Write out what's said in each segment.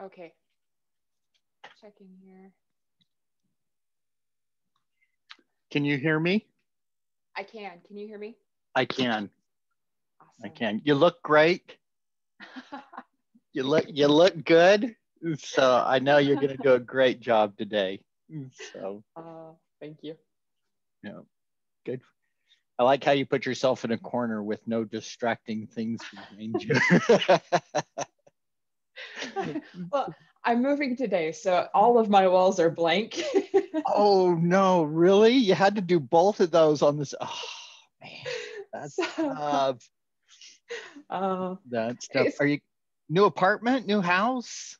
Okay. Checking here. Can you hear me? I can. Can you hear me? I can. Awesome. I can. You look great. You look good. So I know you're going to do a great job today. So. Thank you. Yeah. Good. I like how you put yourself in a corner with no distracting things behind you. Well, I'm moving today, so all of my walls are blank. Oh no, really? You had to do both of those on this? Oh man, that's tough. That's tough. Are you new apartment, new house?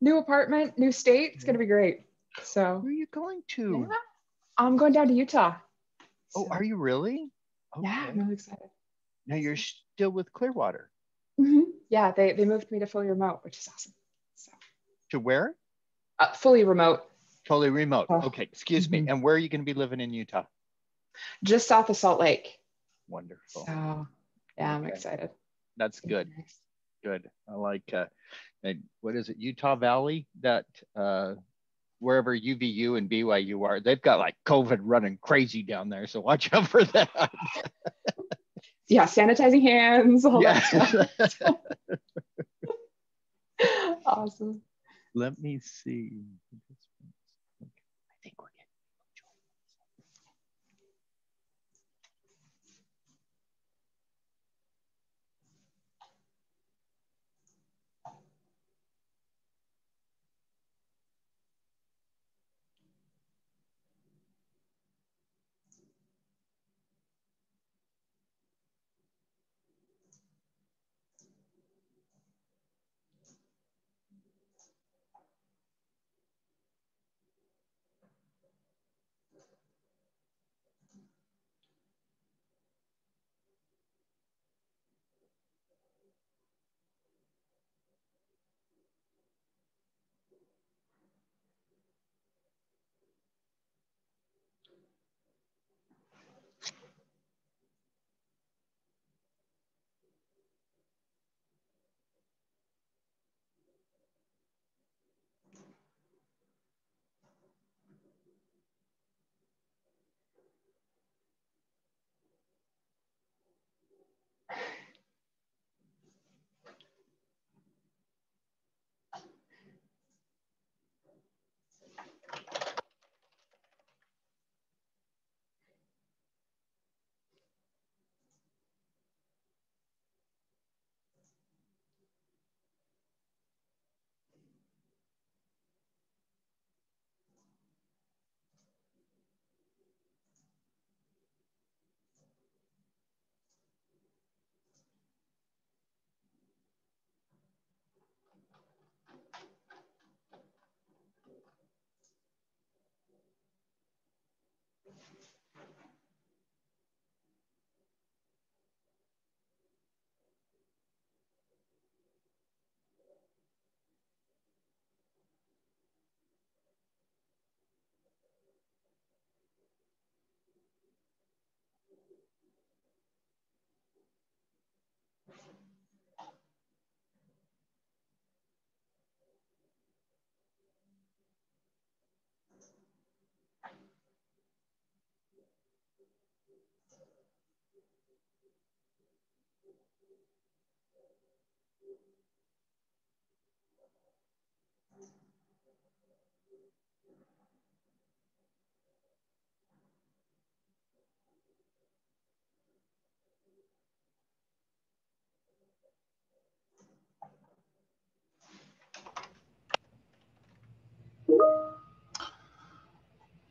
New apartment, new state. It's gonna be great. So where are you going to? Yeah, I'm going down to Utah. So. Oh, are you really? Okay. Yeah, I'm really excited. Now you're still with Clearwater. Mm-hmm. Yeah, they moved me to fully remote, which is awesome. So. To where? Fully remote. Totally remote. Oh. Okay, excuse me. And where are you going to be living in Utah? Just south of Salt Lake. Wonderful. So, yeah, I'm excited. That's good. Nice. Good. I like. What is it? Utah Valley. That. Wherever UVU and BYU are, they've got like COVID running crazy down there. So watch out for that. Yeah, sanitizing hands, all that stuff. Awesome. Let me see. I think we're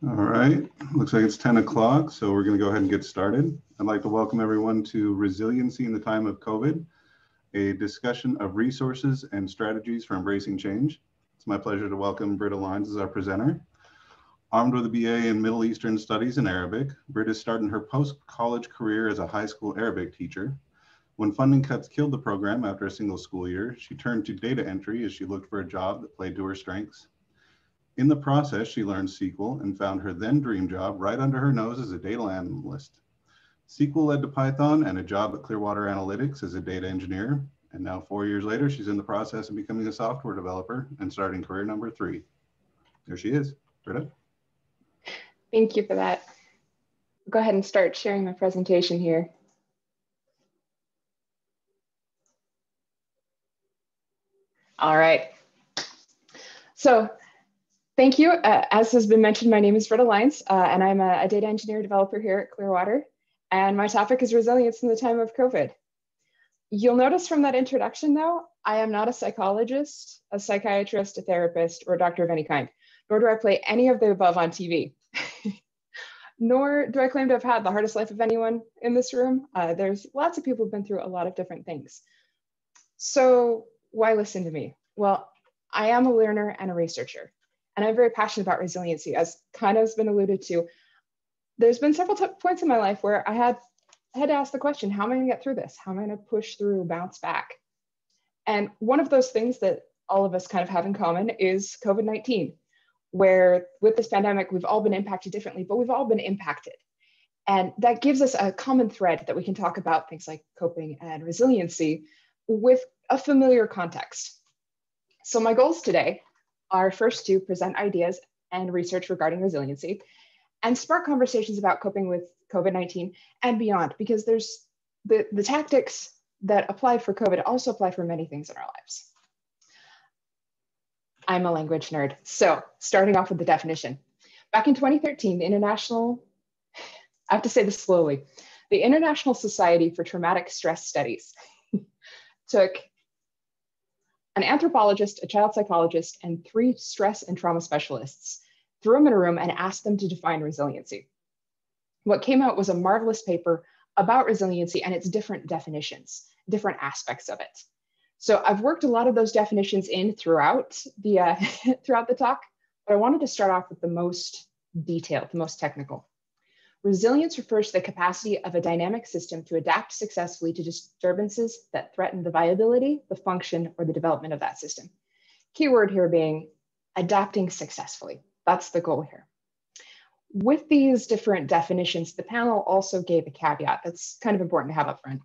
all right, looks like it's 10 o'clock, so we're going to go ahead and get started. I'd like to welcome everyone to Resiliency in the Time of COVID, a discussion of resources and strategies for embracing change. It's my pleasure to welcome Britta Lines as our presenter. Armed with a BA in Middle Eastern Studies and Arabic, Britta started her post-college career as a high school Arabic teacher. When funding cuts killed the program after a single school year, she turned to data entry as she looked for a job that played to her strengths. In the process, she learned SQL and found her then dream job right under her nose as a data analyst. SQL led to Python and a job at Clearwater Analytics as a data engineer, And now 4 years later, she's in the process of becoming a software developer and starting career number 3. There she is, Britta. Thank you for that. Go ahead and start sharing my presentation here. All right. So thank you. As has been mentioned, my name is Britta Lines, and I'm a data engineer developer here at Clearwater. And my topic is resilience in the time of COVID. You'll notice from that introduction, though, I am not a psychologist, a psychiatrist, a therapist, or a doctor of any kind, nor do I play any of the above on TV. Nor do I claim to have had the hardest life of anyone in this room. There's lots of people who've been through a lot of different things. So why listen to me? Well, I am a learner and a researcher, and I'm very passionate about resiliency, as kind of has been alluded to. There's been several points in my life where I had to ask the question, how am I going to get through this? How am I going to push through, bounce back? And one of those things that all of us kind of have in common is COVID-19, where with this pandemic, we've all been impacted differently, but we've all been impacted. And that gives us a common thread that we can talk about things like coping and resiliency with a familiar context. So my goals today are first to present ideas and research regarding resiliency and spark conversations about coping with COVID-19 and beyond, because there's the tactics that apply for COVID also apply for many things in our lives. I'm a language nerd. So starting off with the definition. Back in 2013, I have to say this slowly, the International Society for Traumatic Stress Studies took an anthropologist, a child psychologist, and 3 stress and trauma specialists, threw them in a room and asked them to define resiliency. What came out was a marvelous paper about resiliency and its different definitions, different aspects of it. So I've worked a lot of those definitions in throughout the, throughout the talk, but I wanted to start off with the most detailed, the most technical. Resilience refers to the capacity of a dynamic system to adapt successfully to disturbances that threaten the viability, the function, or the development of that system. Keyword here being adapting successfully. That's the goal here. With these different definitions, the panel also gave a caveat that's kind of important to have up front.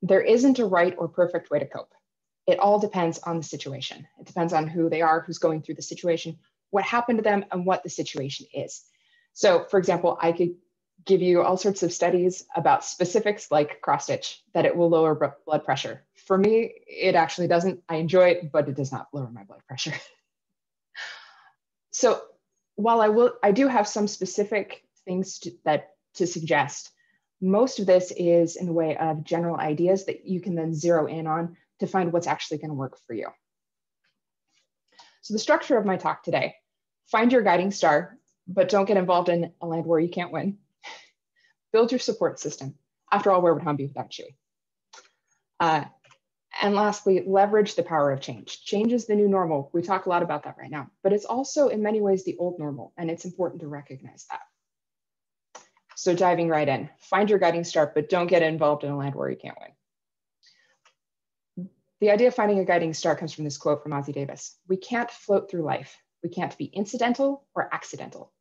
There isn't a right or perfect way to cope. It all depends on the situation. It depends on who they are, who's going through the situation, what happened to them, and what the situation is. So for example, I could give you all sorts of studies about specifics like cross-stitch, that it will lower blood pressure. For me, it actually doesn't. I enjoy it, but it does not lower my blood pressure. So while I do have some specific things to suggest, most of this is in the way of general ideas that you can then zero in on to find what's actually going to work for you. So the structure of my talk today, find your guiding star, but don't get involved in a land war you can't win. Build your support system. After all, where would Han be without Chewy? And lastly, leverage the power of change. Change is the new normal. We talk a lot about that right now, but it's also in many ways the old normal, and it's important to recognize that. So diving right in, find your guiding star, but don't get involved in a land war you can't win. The idea of finding a guiding star comes from this quote from Ozzie Davis. We can't float through life. We can't be incidental or accidental.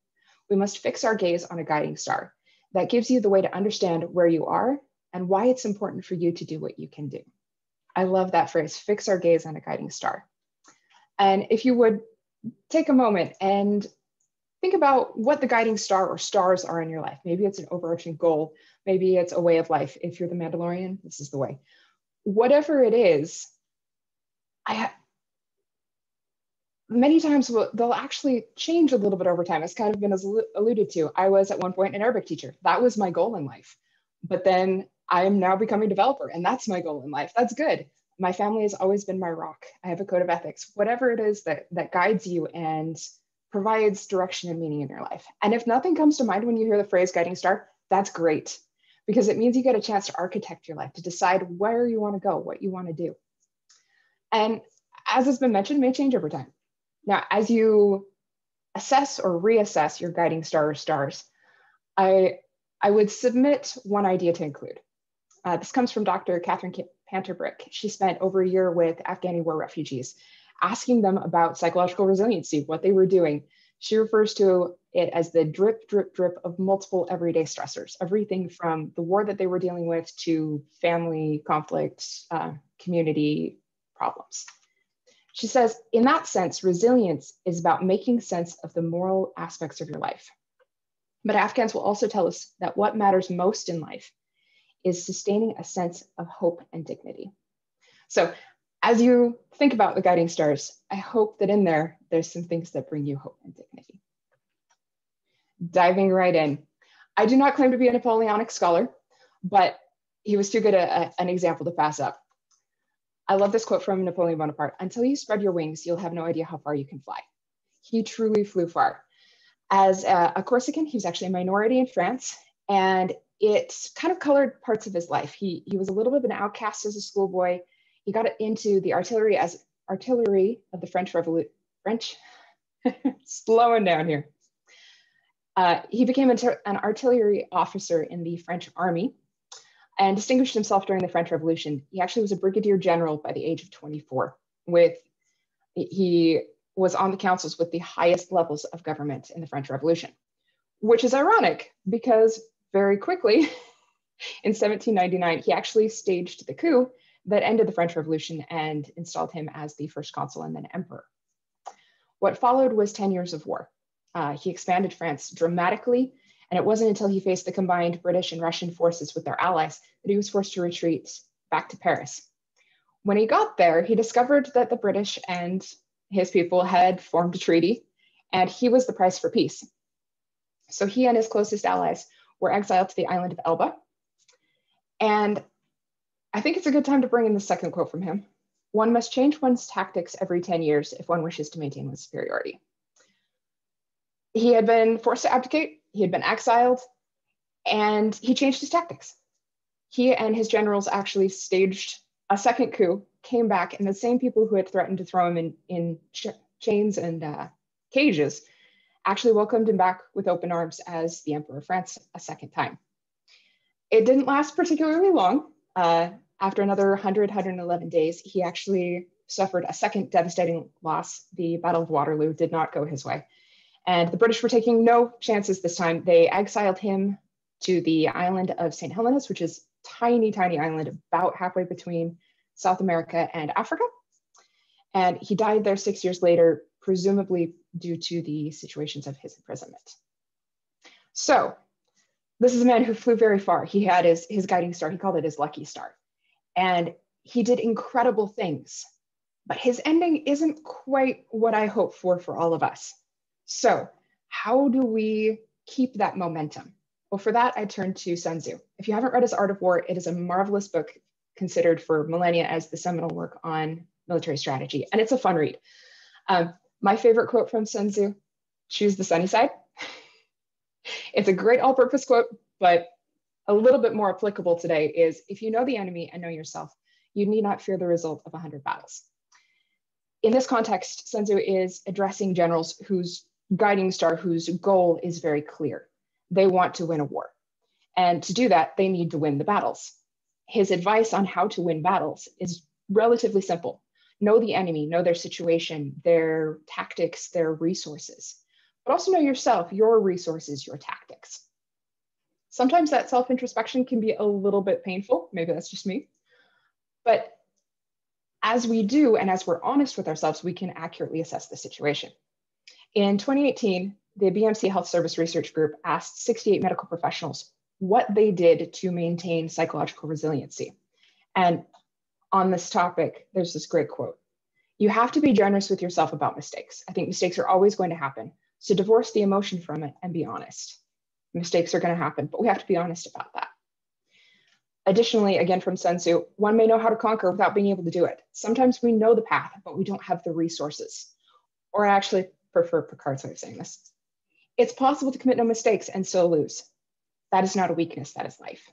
We must fix our gaze on a guiding star. That gives you the way to understand where you are and why it's important for you to do what you can do. I love that phrase, fix our gaze on a guiding star. And if you would take a moment and think about what the guiding star or stars are in your life. Maybe it's an overarching goal. Maybe it's a way of life. If you're the Mandalorian, this is the way. Whatever it is, many times they'll actually change a little bit over time. It's kind of been alluded to. I was at one point an Arabic teacher. That was my goal in life. But then I am now becoming a developer, and that's my goal in life. That's good. My family has always been my rock. I have a code of ethics, whatever it is that guides you and provides direction and meaning in your life. And if nothing comes to mind when you hear the phrase guiding star, that's great, because it means you get a chance to architect your life, to decide where you want to go, what you want to do. And as has been mentioned, it may change over time. Now, as you assess or reassess your guiding star or stars, I would submit one idea to include. This comes from Dr. Catherine Panter-Brick. She spent over a year with Afghani war refugees, asking them about psychological resiliency, what they were doing. She refers to it as the drip, drip, drip of multiple everyday stressors, everything from the war that they were dealing with to family conflicts, community problems. She says, in that sense, resilience is about making sense of the moral aspects of your life. But Afghans will also tell us that what matters most in life is sustaining a sense of hope and dignity. So as you think about the guiding stars, I hope that in there, there's some things that bring you hope and dignity. Diving right in. I do not claim to be a Napoleonic scholar, but he was too good an example to pass up. I love this quote from Napoleon Bonaparte, "Until you spread your wings, you'll have no idea how far you can fly." He truly flew far. As a Corsican, he was actually a minority in France, and it kind of colored parts of his life. He was a little bit of an outcast as a schoolboy. He got into the artillery of the French Revolution. French, slowing down here. He became an artillery officer in the French army and distinguished himself during the French Revolution. He actually was a brigadier general by the age of 24. He was on the councils with the highest levels of government in the French Revolution, which is ironic because very quickly in 1799, he actually staged the coup that ended the French Revolution and installed him as the first consul and then emperor. What followed was 10 years of war. He expanded France dramatically, and it wasn't until he faced the combined British and Russian forces with their allies that he was forced to retreat back to Paris. When he got there, he discovered that the British and his people had formed a treaty, and he was the price for peace. So he and his closest allies were exiled to the island of Elba. And I think it's a good time to bring in the second quote from him. "One must change one's tactics every 10 years if one wishes to maintain one's superiority." He had been forced to abdicate, he had been exiled, and he changed his tactics. He and his generals actually staged a second coup, came back, and the same people who had threatened to throw him in chains and cages actually welcomed him back with open arms as the Emperor of France a second time. It didn't last particularly long. After another 111 days, he actually suffered a second devastating loss. The Battle of Waterloo did not go his way. And the British were taking no chances this time. They exiled him to the island of St. Helena's, which is a tiny, tiny island about halfway between South America and Africa. And he died there 6 years later, presumably due to the situations of his imprisonment. So this is a man who flew very far. He had his guiding star. He called it his lucky star. And he did incredible things, but his ending isn't quite what I hope for all of us. So how do we keep that momentum? Well, for that, I turn to Sun Tzu. If you haven't read his Art of War, it is a marvelous book considered for millennia as the seminal work on military strategy. And it's a fun read. My favorite quote from Sun Tzu, "Choose the sunny side." It's a great all-purpose quote, but a little bit more applicable today is, if you know the enemy and know yourself, you need not fear the result of 100 battles. In this context, Sun Tzu is addressing generals whose guiding star, whose goal is very clear. They want to win a war. And to do that, they need to win the battles. His advice on how to win battles is relatively simple. Know the enemy, know their situation, their tactics, their resources, but also know yourself, your resources, your tactics. Sometimes that self-introspection can be a little bit painful. Maybe that's just me. But as we do, and as we're honest with ourselves, we can accurately assess the situation. In 2018, the BMC Health Service Research Group asked 68 medical professionals what they did to maintain psychological resiliency. And on this topic, there's this great quote. "You have to be generous with yourself about mistakes. I think mistakes are always going to happen. So divorce the emotion from it and be honest. Mistakes are going to happen, but we have to be honest about that." Additionally, again from Sun Tzu, "One may know how to conquer without being able to do it. Sometimes we know the path, but we don't have the resources." Or I actually prefer Picard's way of saying this. "It's possible to commit no mistakes and still lose. That is not a weakness, that is life."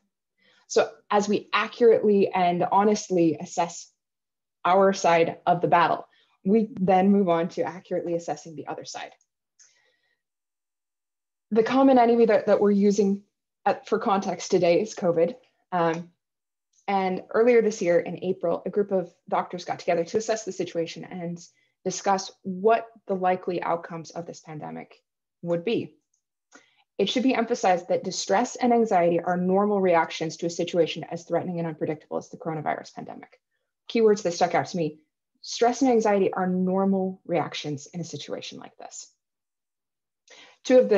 So as we accurately and honestly assess our side of the battle, we then move on to accurately assessing the other side. The common enemy that we're using for context today is COVID. And earlier this year in April, a group of doctors got together to assess the situation and discuss what the likely outcomes of this pandemic would be. It should be emphasized that distress and anxiety are normal reactions to a situation as threatening and unpredictable as the coronavirus pandemic. keywords that stuck out to me. Stress and anxiety are normal reactions in a situation like this. Two of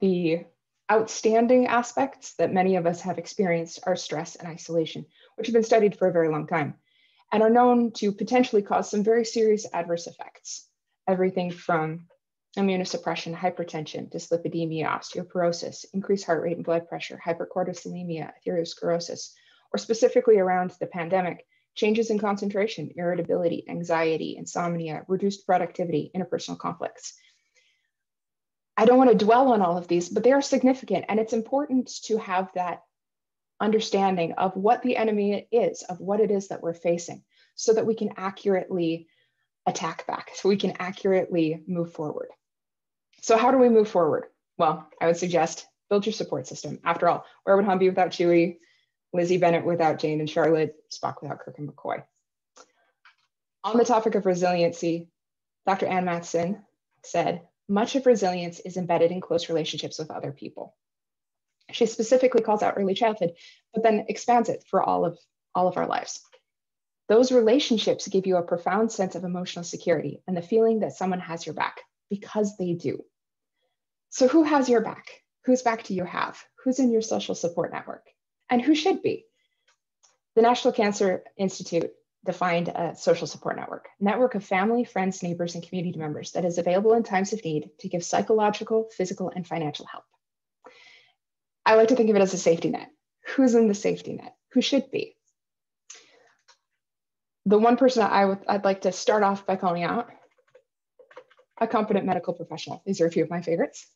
the outstanding aspects that many of us have experienced are stress and isolation, which have been studied for a very long time and are known to potentially cause some very serious adverse effects. Everything from immunosuppression, hypertension, dyslipidemia, osteoporosis, increased heart rate and blood pressure, hypercortisolemia, atherosclerosis, or specifically around the pandemic, changes in concentration, irritability, anxiety, insomnia, reduced productivity, interpersonal conflicts. I don't want to dwell on all of these, but they are significant, and it's important to have that understanding of what the enemy is, of what it is that we're facing, so that we can accurately attack back, so we can accurately move forward. So how do we move forward? Well, I would suggest build your support system. After all, where would Han be without Chewie, Lizzie Bennett without Jane and Charlotte, Spock without Kirk and McCoy? On the topic of resiliency, Dr. Ann Matheson said, much of resilience is embedded in close relationships with other people. She specifically calls out early childhood, but then expands it for all of our lives. Those relationships give you a profound sense of emotional security and the feeling that someone has your back, because they do. So who has your back? Whose back do you have? Who's in your social support network? And who should be? The National Cancer Institute defined a social support network, of family, friends, neighbors, and community members that is available in times of need to give psychological, physical, and financial help. I like to think of it as a safety net. Who's in the safety net? Who should be? The one person that I'd like to start off by calling out, a competent medical professional. These are a few of my favorites.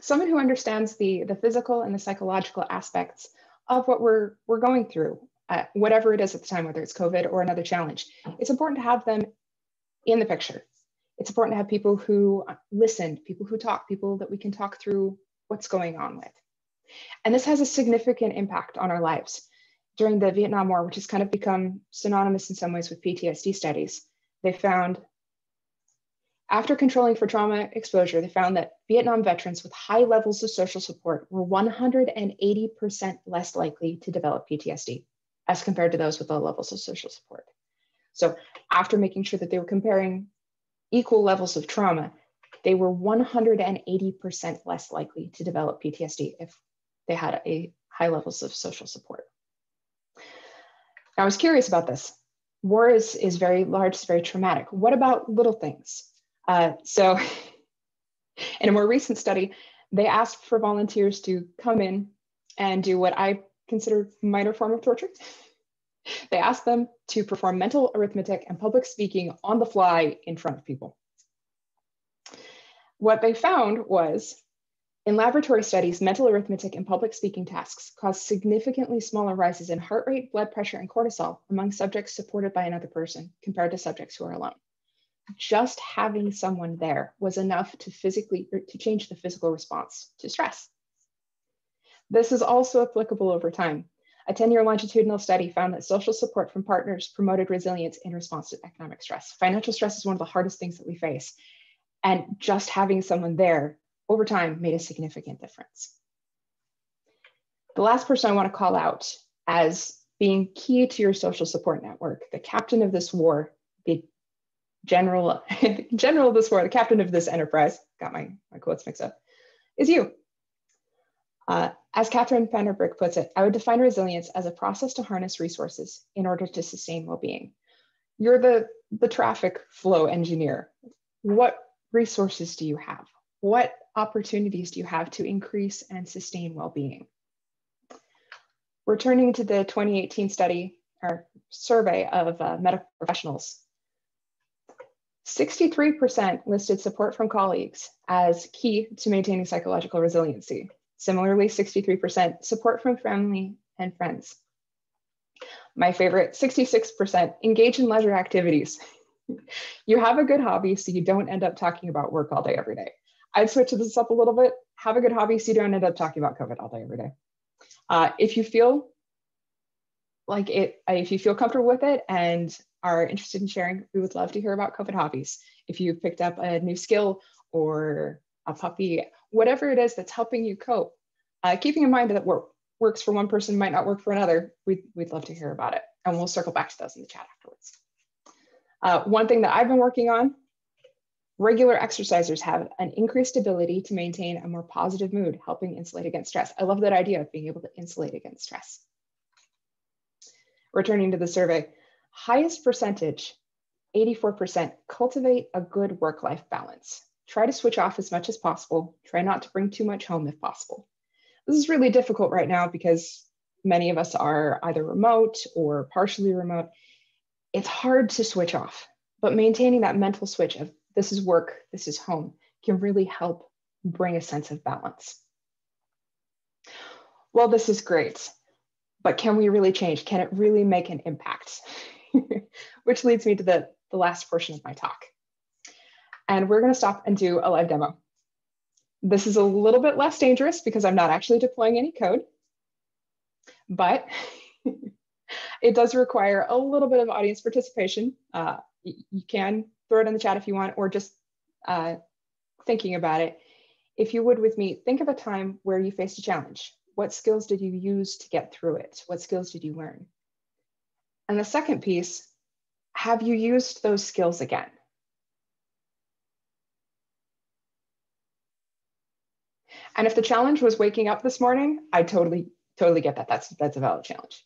Someone who understands the physical and the psychological aspects of what we're going through, whatever it is at the time, whether it's COVID or another challenge. It's important to have them in the picture. It's important to have people who listen, people who talk, people that we can talk through what's going on with. And this has a significant impact on our lives. During the Vietnam War, which has kind of become synonymous in some ways with PTSD studies, they found, after controlling for trauma exposure, they found that Vietnam veterans with high levels of social support were 180% less likely to develop PTSD as compared to those with low levels of social support. So after making sure that they were comparing equal levels of trauma, they were 180% less likely to develop PTSD if they had a high levels of social support. I was curious about this. War is very large, it's very traumatic. What about little things? So in a more recent study, they asked for volunteers to come in and do what I consider a minor form of torture. They asked them to perform mental arithmetic and public speaking on the fly in front of people. What they found was, in laboratory studies, mental arithmetic and public speaking tasks caused significantly smaller rises in heart rate, blood pressure, and cortisol among subjects supported by another person compared to subjects who are alone. Just having someone there was enough to change the physical response to stress. This is also applicable over time. A 10-year longitudinal study found that social support from partners promoted resilience in response to economic stress. Financial stress is one of the hardest things that we face, and just having someone there over time made a significant difference. The last person I want to call out as being key to your social support network, the captain of this war, the general of this war, the captain of this enterprise, got my quotes mixed up, is you. As Catherine Panter-Brick puts it, I would define resilience as a process to harness resources in order to sustain well-being. You're the traffic flow engineer. What resources do you have? What opportunities do you have to increase and sustain well-being? Returning to the 2018 study or survey of medical professionals, 63% listed support from colleagues as key to maintaining psychological resiliency. Similarly, 63% support from family and friends. My favorite, 66% engage in leisure activities. You have a good hobby so you don't end up talking about work all day, every day. I'd switch this up a little bit. Have a good hobby so you don't end up talking about COVID all day, every day. If you feel like it, if you feel comfortable with it and are interested in sharing, we would love to hear about COVID hobbies. If you picked up a new skill or a puppy, whatever it is that's helping you cope, keeping in mind that what works for one person might not work for another, we'd love to hear about it. and we'll circle back to those in the chat afterwards. One thing that I've been working on, regular exercisers have an increased ability to maintain a more positive mood, helping insulate against stress. I love that idea of being able to insulate against stress. Returning to the survey, highest percentage, 84%, cultivate a good work-life balance. Try to switch off as much as possible. Try not to bring too much home if possible. This is really difficult right now because many of us are either remote or partially remote. It's hard to switch off, but maintaining that mental switch of this is work, this is home, can really help bring a sense of balance. Well, this is great, but can we really change? Can it really make an impact? Which leads me to the last portion of my talk. And we're gonna stop and do a live demo. This is a little bit less dangerous because I'm not actually deploying any code, but it does require a little bit of audience participation. You can throw it in the chat if you want, or just thinking about it. If you would with me, think of a time where you faced a challenge. What skills did you use to get through it? What skills did you learn? And the second piece, have you used those skills again? And if the challenge was waking up this morning, I totally get that. That's a valid challenge.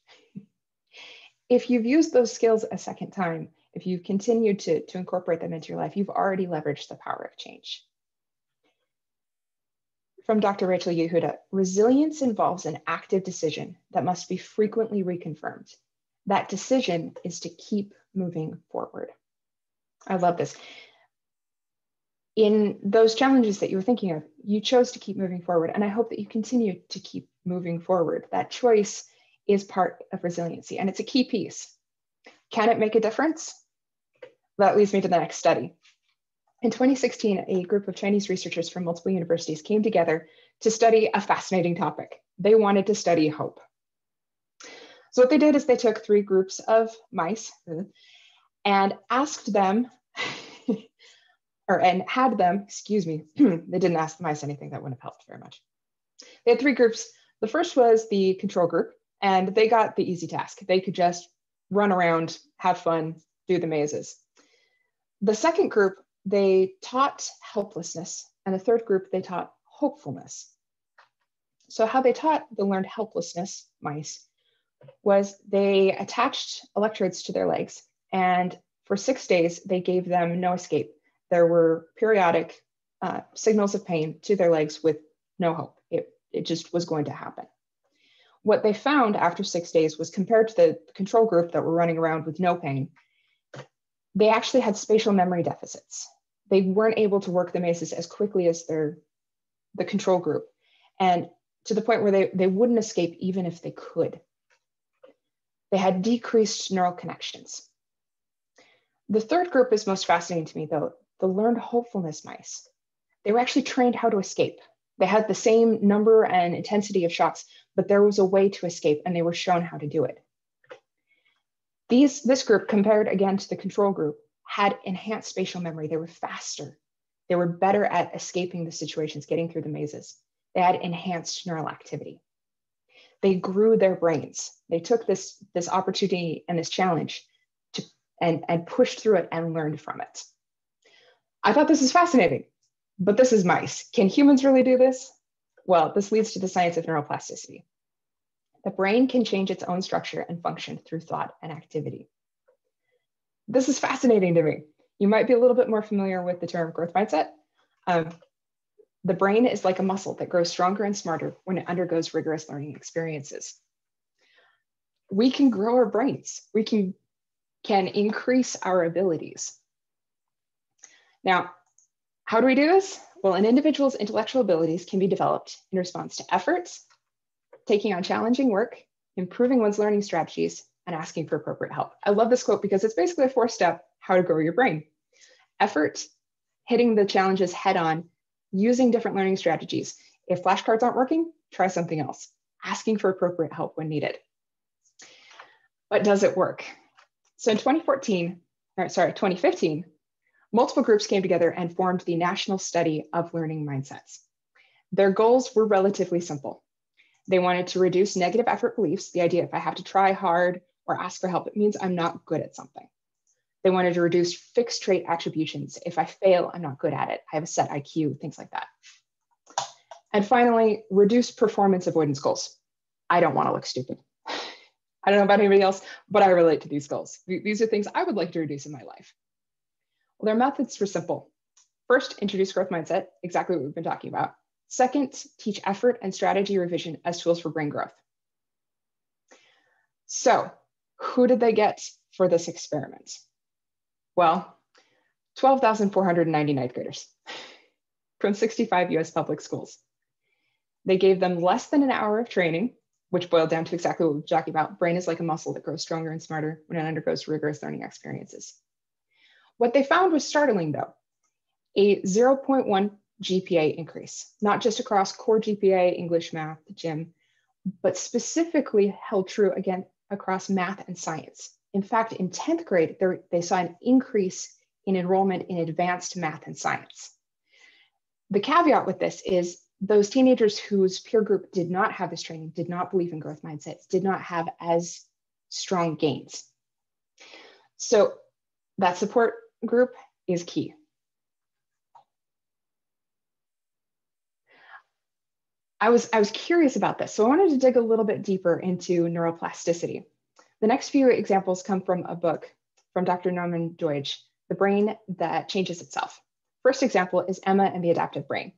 If you've used those skills a second time, if you've continued to incorporate them into your life, you've already leveraged the power of change. From Dr. Rachel Yehuda, resilience involves an active decision that must be frequently reconfirmed. That decision is to keep moving forward. I love this. In those challenges that you were thinking of, you chose to keep moving forward, and I hope that you continue to keep moving forward. That choice is part of resiliency, and it's a key piece. Can it make a difference? That leads me to the next study. In 2016, a group of Chinese researchers from multiple universities came together to study a fascinating topic. They wanted to study hope. So what they did is they took three groups of mice and asked them, they didn't ask the mice anything that wouldn't have helped very much. They had three groups. The first was the control group, and they got the easy task. They could just run around, have fun, do the mazes. The second group, they taught helplessness, and the third group, they taught hopefulness. So how they taught the learned helplessness mice was they attached electrodes to their legs, and for 6 days, they gave them no escape. There were periodic signals of pain to their legs with no hope. It just was going to happen. What they found after 6 days was, compared to the control group that were running around with no pain, they actually had spatial memory deficits. They weren't able to work the mazes as quickly as the control group, and to the point where they wouldn't escape even if they could. They had decreased neural connections. The third group is most fascinating to me, though, the learned hopefulness mice. They were actually trained how to escape. They had the same number and intensity of shocks, but there was a way to escape, and they were shown how to do it. This group, compared again to the control group, had enhanced spatial memory. They were faster. They were better at escaping the situations, getting through the mazes. They had enhanced neural activity. They grew their brains. They took this opportunity and this challenge and pushed through it and learned from it. I thought this is fascinating, but this is mice. Can humans really do this? Well, this leads to the science of neuroplasticity. The brain can change its own structure and function through thought and activity. This is fascinating to me. You might be a little bit more familiar with the term growth mindset. The brain is like a muscle that grows stronger and smarter when it undergoes rigorous learning experiences. We can grow our brains. We can increase our abilities. Now, how do we do this? Well, an individual's intellectual abilities can be developed in response to efforts, taking on challenging work, improving one's learning strategies, and asking for appropriate help. I love this quote because it's basically a four-step how to grow your brain. Effort, hitting the challenges head-on, using different learning strategies. If flashcards aren't working, try something else. Asking for appropriate help when needed. But does it work? So in 2015, multiple groups came together and formed the National Study of Learning Mindsets. Their goals were relatively simple. They wanted to reduce negative effort beliefs, the idea if I have to try hard or ask for help. It means I'm not good at something. They wanted to reduce fixed trait attributions. If I fail, I'm not good at it. I have a set IQ, things like that. And finally, reduce performance avoidance goals. I don't want to look stupid. I don't know about anybody else, but I relate to these goals. These are things I would like to reduce in my life. Well, their methods were simple. First, introduce growth mindset, exactly what we've been talking about. Second, teach effort and strategy revision as tools for brain growth. So who did they get for this experiment? Well, 12,490 ninth graders from 65 US public schools. They gave them less than an hour of training, which boiled down to exactly what we were talking about. Brain is like a muscle that grows stronger and smarter when it undergoes rigorous learning experiences. What they found was startling though, a 0.1 GPA increase, not just across core GPA, English, math, gym, but specifically held true again across math and science. In fact, in 10th grade, they saw an increase in enrollment in advanced math and science. The caveat with this is those teenagers whose peer group did not have this training, did not believe in growth mindsets, did not have as strong gains. So that support group is key. I was curious about this, so I wanted to dig a little bit deeper into neuroplasticity. The next few examples come from a book from Dr. Norman Doidge, The Brain That Changes Itself. First example is Emma and the Adaptive Brain.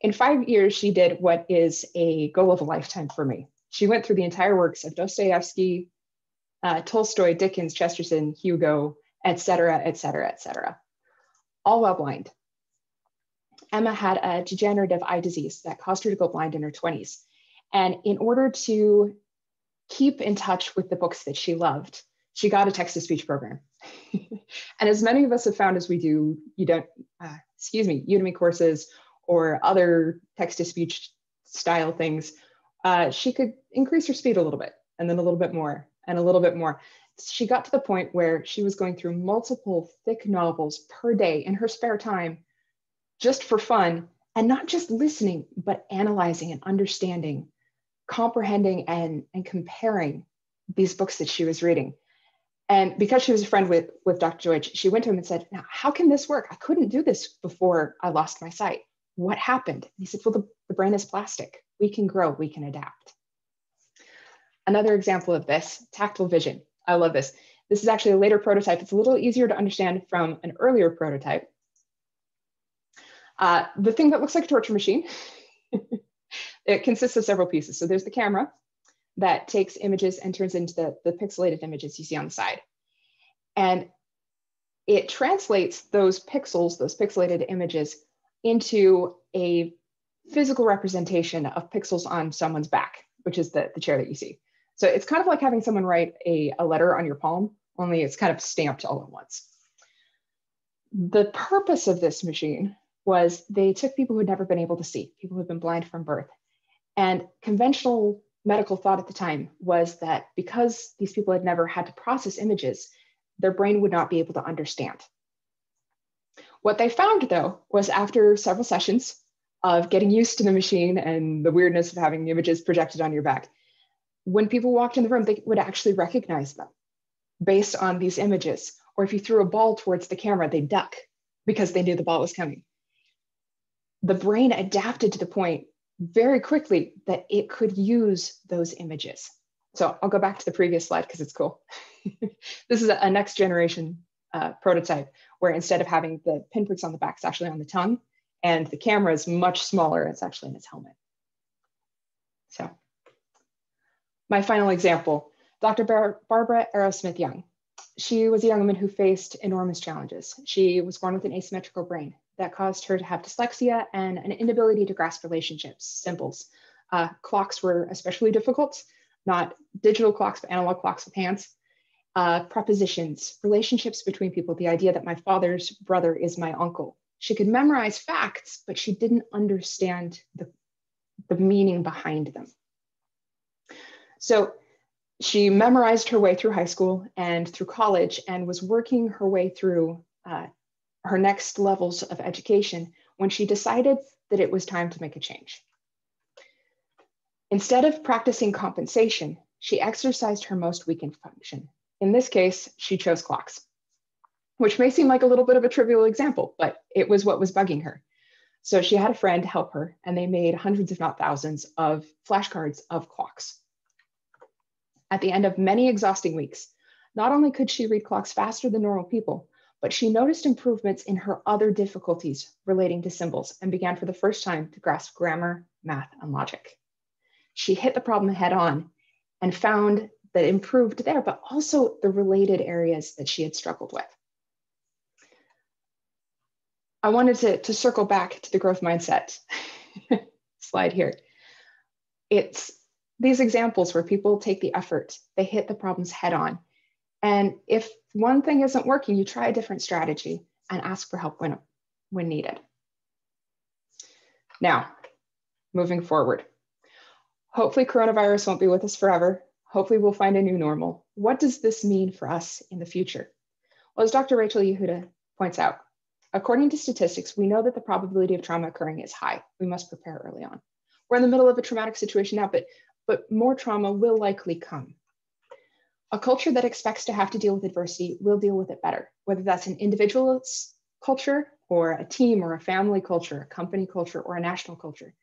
In 5 years, she did what is a goal of a lifetime for me. She went through the entire works of Dostoevsky, Tolstoy, Dickens, Chesterton, Hugo, etc., etc., etc., all while blind. Emma had a degenerative eye disease that caused her to go blind in her 20s. And in order to keep in touch with the books that she loved, she got a text-to-speech program. And as many of us have found as we do, Udemy courses or other text-to-speech style things, she could increase her speed a little bit, and then a little bit more, and a little bit more. She got to the point where she was going through multiple thick novels per day in her spare time, just for fun, and not just listening, but analyzing and understanding, comprehending and comparing these books that she was reading. And because she was a friend with Dr. Doidge, she went to him and said, "Now, how can this work? I couldn't do this before I lost my sight. What happened?" And he said, "Well, the brain is plastic. We can grow, we can adapt." Another example of this, tactile vision. I love this. This is actually a later prototype. It's a little easier to understand from an earlier prototype. The thing that looks like a torture machine, it consists of several pieces. So there's the camera that takes images and turns into the pixelated images you see on the side. And it translates those pixels, those pixelated images, into a physical representation of pixels on someone's back, which is the chair that you see. So it's kind of like having someone write a letter on your palm, only it's kind of stamped all at once. The purpose of this machine was they took people who had never been able to see, people who had been blind from birth. And conventional medical thought at the time was that because these people had never had to process images, their brain would not be able to understand. What they found though, was after several sessions of getting used to the machine and the weirdness of having images projected on your back, when people walked in the room, they would actually recognize them based on these images. Or if you threw a ball towards the camera, they'd duck because they knew the ball was coming. The brain adapted to the point very quickly that it could use those images. So I'll go back to the previous slide because it's cool. This is a next generation prototype where instead of having the pinpricks on the back, it's actually on the tongue, and the camera is much smaller. It's actually in its helmet. So my final example, Dr. Barbara Arrowsmith-Young. She was a young woman who faced enormous challenges. She was born with an asymmetrical brain that caused her to have dyslexia and an inability to grasp relationships, symbols. Clocks were especially difficult, not digital clocks, but analog clocks with hands. Prepositions, relationships between people, the idea that my father's brother is my uncle. She could memorize facts, but she didn't understand the meaning behind them. So she memorized her way through high school and through college and was working her way through her next levels of education when she decided that it was time to make a change. Instead of practicing compensation, she exercised her most weakened function. In this case, she chose clocks, which may seem like a little bit of a trivial example, but it was what was bugging her. So she had a friend help her, and they made hundreds, if not thousands, of flashcards of clocks. At the end of many exhausting weeks, not only could she read clocks faster than normal people, but she noticed improvements in her other difficulties relating to symbols and began for the first time to grasp grammar, math, and logic. She hit the problem head on and found that improved there, but also the related areas that she had struggled with. I wanted to circle back to the growth mindset slide here. It's these examples where people take the effort, they hit the problems head on. And if one thing isn't working, you try a different strategy and ask for help when needed. Now, moving forward. Hopefully coronavirus won't be with us forever. Hopefully we'll find a new normal. What does this mean for us in the future? Well, as Dr. Rachel Yehuda points out, according to statistics, we know that the probability of trauma occurring is high. We must prepare early on. We're in the middle of a traumatic situation now, but more trauma will likely come. A culture that expects to have to deal with adversity will deal with it better, whether that's an individual culture or a team or a family culture, a company culture, or a national culture.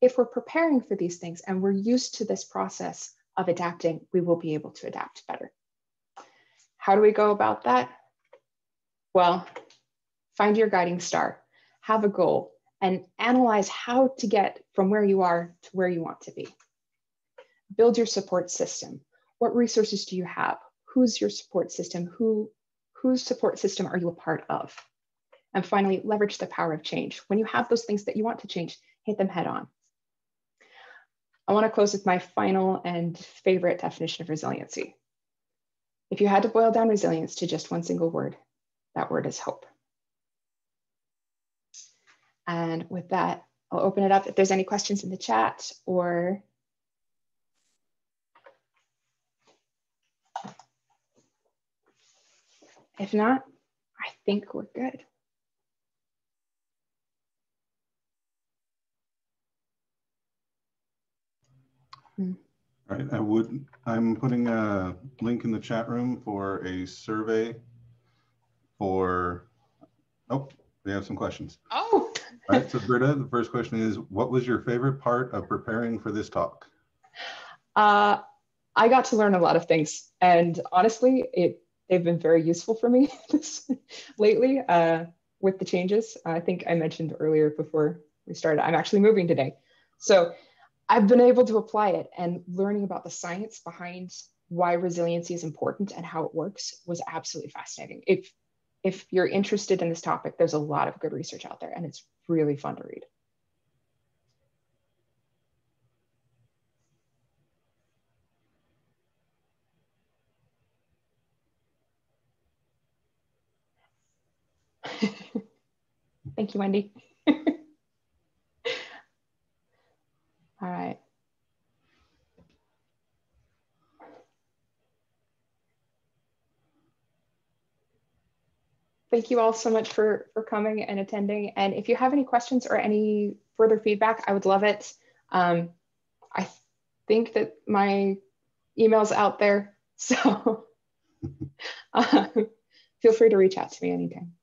If we're preparing for these things and we're used to this process of adapting, we will be able to adapt better. How do we go about that? Well, find your guiding star, have a goal, and analyze how to get from where you are to where you want to be. Build your support system. What resources do you have? Who's your support system? Whose support system are you a part of? And finally, leverage the power of change. When you have those things that you want to change, hit them head on. I want to close with my final and favorite definition of resiliency. If you had to boil down resilience to just one single word, that word is hope. And with that, I'll open it up if there's any questions in the chat or if not, I think we're good. All right, I'm putting a link in the chat room for a survey for, oh, we have some questions. Oh. All right, so Britta, the first question is, what was your favorite part of preparing for this talk? I got to learn a lot of things, and honestly, they've been very useful for me lately with the changes. I think I mentioned earlier before we started, I'm actually moving today. So I've been able to apply it, and learning about the science behind why resiliency is important and how it works was absolutely fascinating. If you're interested in this topic, there's a lot of good research out there, and it's really fun to read. Thank you, Wendy. All right. Thank you all so much for coming and attending. And if you have any questions or any further feedback, I would love it. I think that my email's out there, so feel free to reach out to me anytime.